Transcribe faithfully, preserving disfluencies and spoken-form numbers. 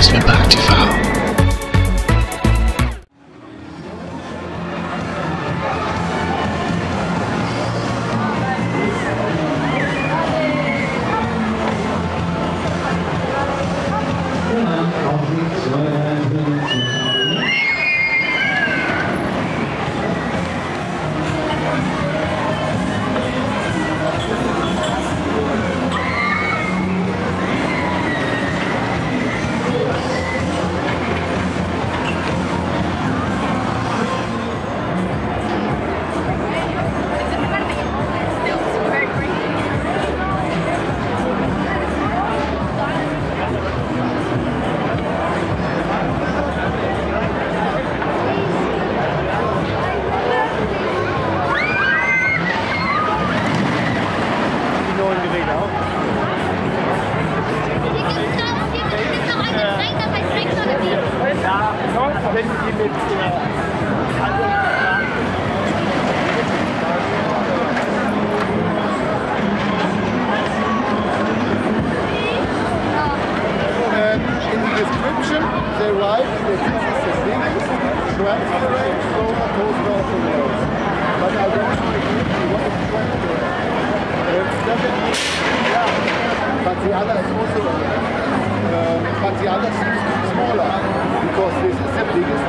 brings me back to Val. Biggest